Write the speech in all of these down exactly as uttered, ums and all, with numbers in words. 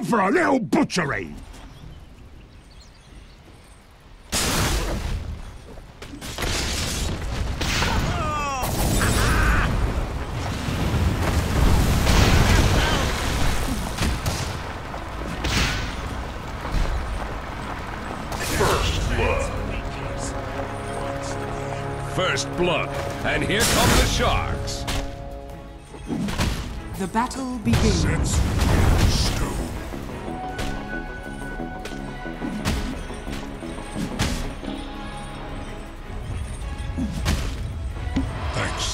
Up for a little butchery! First blood, and here come the sharks. The battle begins. Sets in stone. Thanks.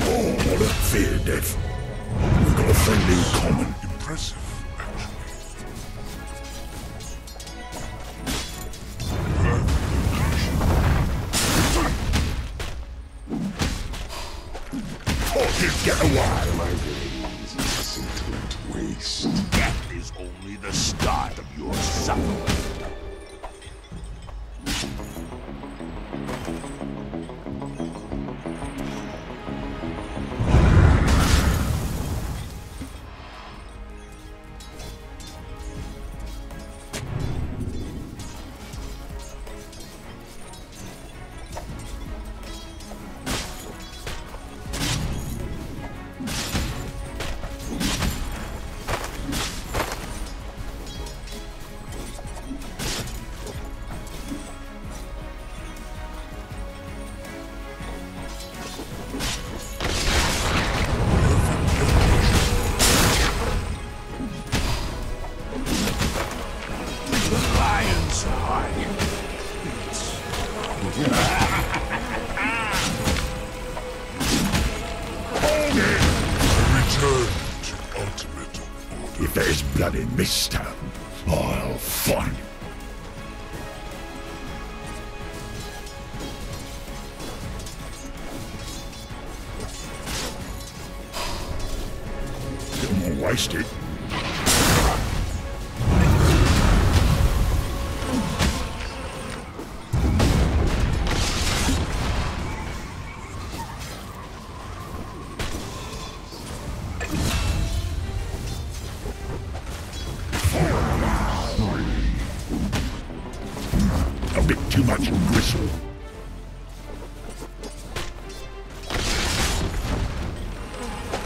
Oh, what a fear, Death. We've got a friendly in common. Impressive. Get away! My remains isn't to waste. Death is only the start of your suffering. If there's blood in this town, I'll find it. You're more wasted. Too much gristle.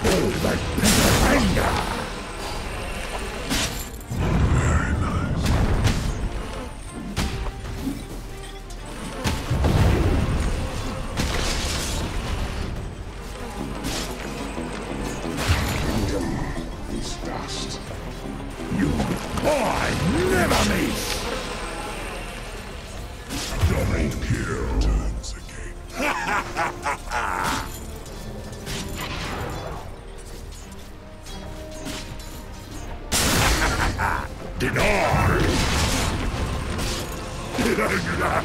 Oh, that anger! Very nice. This dust. You, I never miss. Kill turns again. Denied. Did I do that?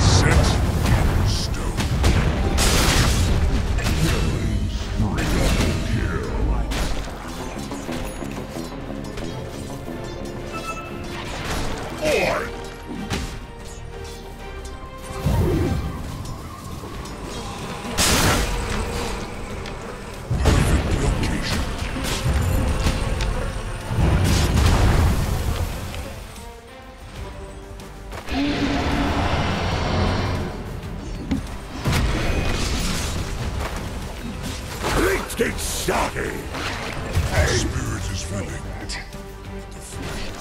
Set. Get started! Hey. Spirit is running. The flesh is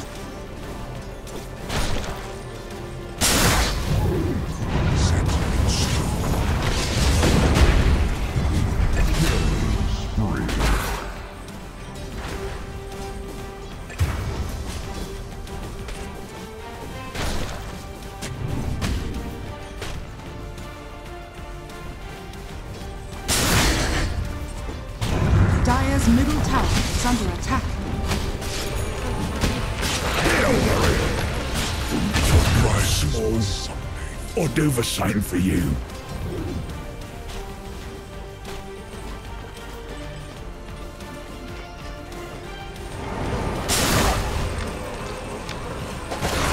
Dire's middle tower is under attack. Try smalls. I'll do the same for you.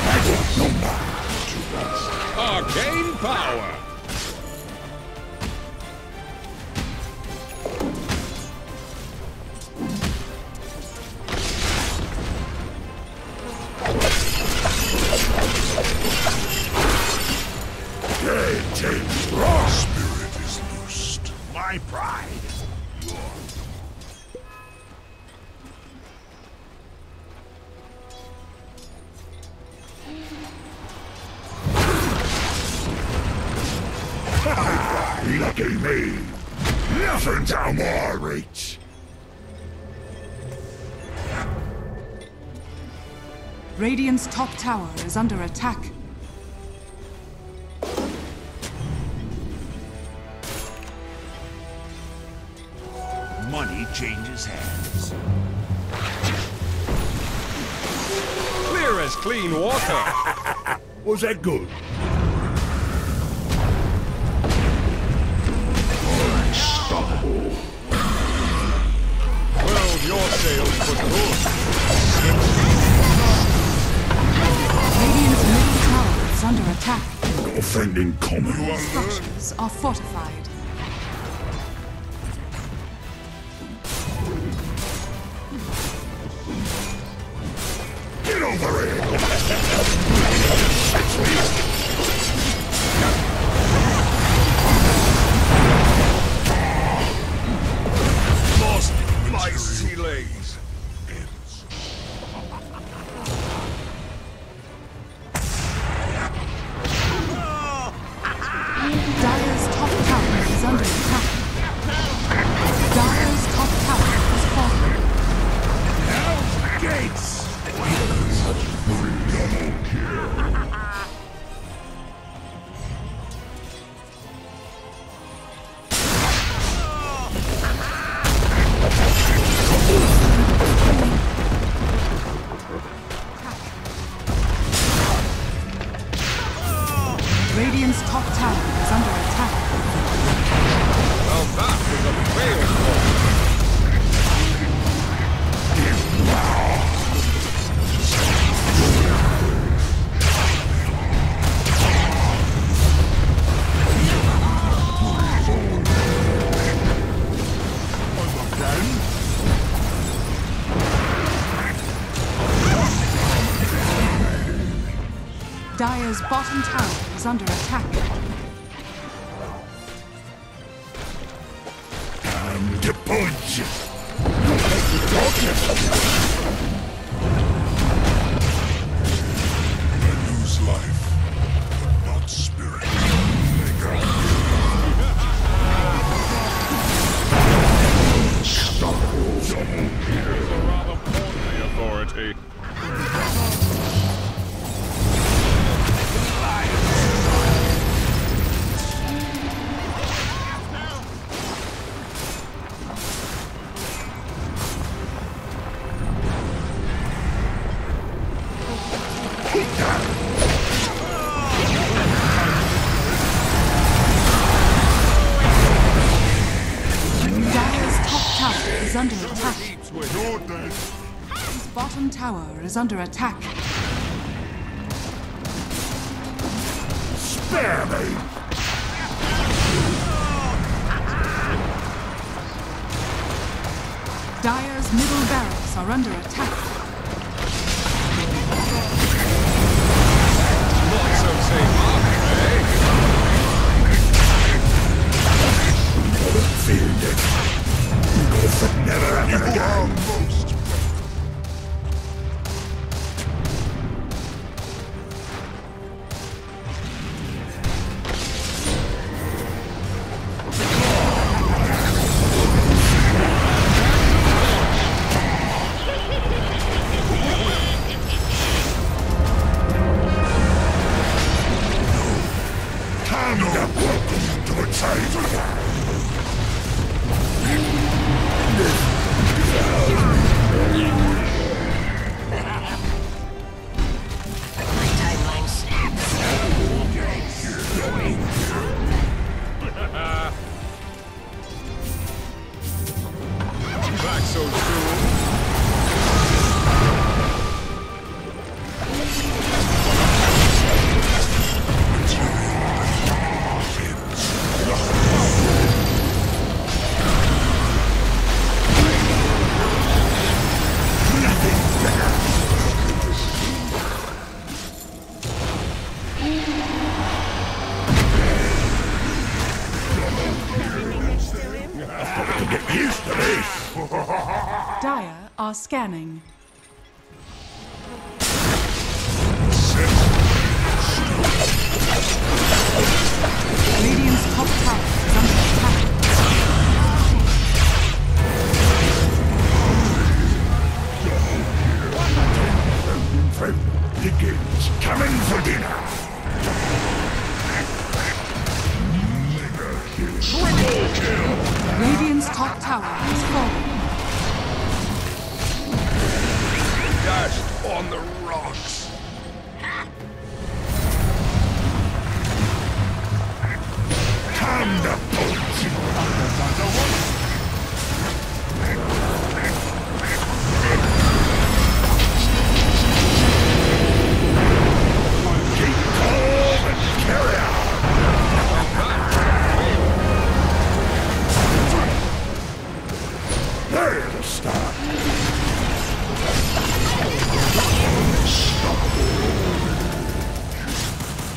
I don't know. power. Dead takes raw spirit is loosed. My pride is yours. Lucky me! Nothing's out my reach! Radiant's top tower is under attack. Money changes hands. Clear as clean water! Was that good? Well, your sails for good. Radiant's middle tower is under attack. Offending common. Structures are fortified. Get over here! My ceilings. Dire's top tower is under attack. Dire's top tower is falling. Hell's gates! Freedom kill. Radiant's top tower is under attack. Well, that was a failed one. Dire's bottom tower is under attack. Time to punch! I lose life, but not spirit. Stop! Someone here is a rather portly authority. Bottom tower is under attack. Spare me! Dire's middle barracks are under attack. Not so safe after, eh? You gotta feel it. You gotta think never happen again. are scanning. Radiant's top tower is under attack. The hunt begins. Coming for dinner. Triple kill. Radiant's top tower is falling. Dashed on the rocks.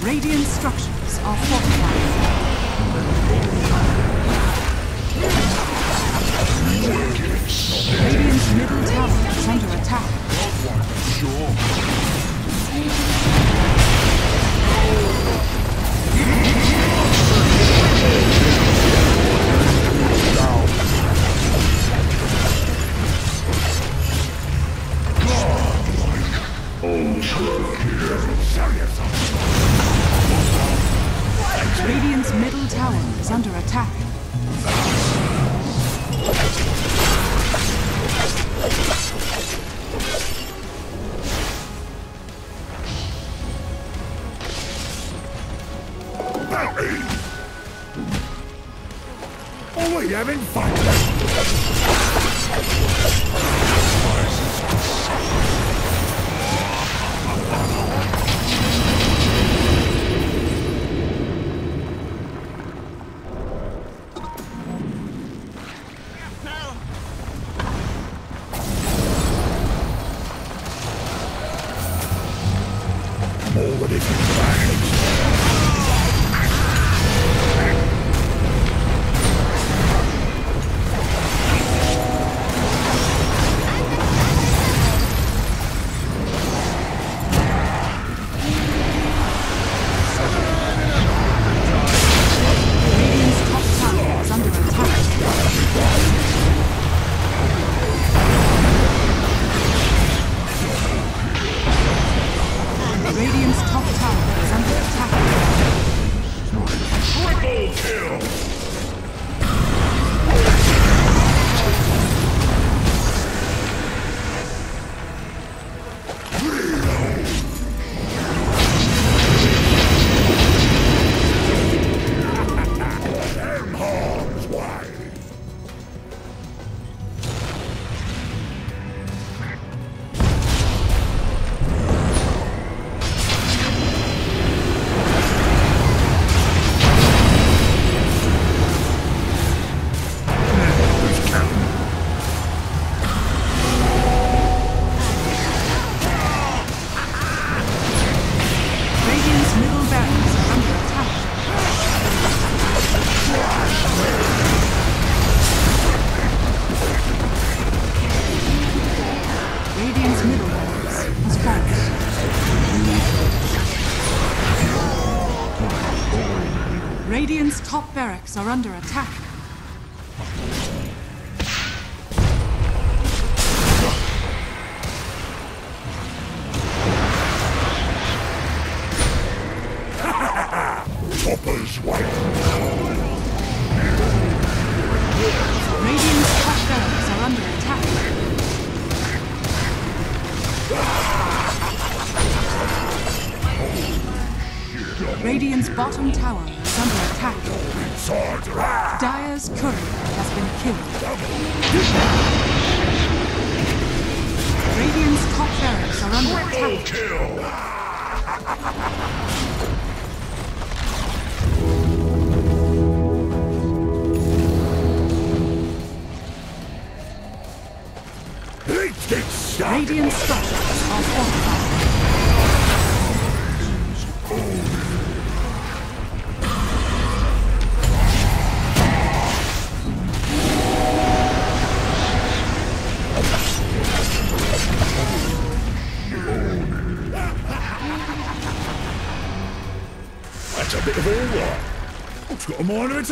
Radiant structures are fortified. Radiant's middle tower is under attack. Radiant's middle tower is under attack. Oh, we haven't fought. Radiant's top barracks are under attack. Topper's white. Radiant's top barracks are under attack. Radiant's bottom tower under attack. Dire's courier has been killed. Radiant's top barracks are under attack. Kill. Radiant structures are fortified. Yes. It's a bit of all right. It's got a mind of its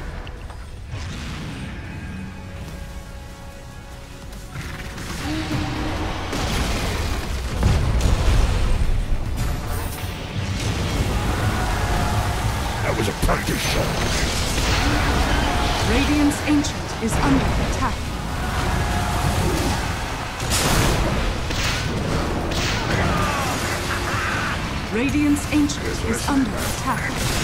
That was a practice shot. Radiant's Ancient is under attack. Radiant's Ancient is under attack.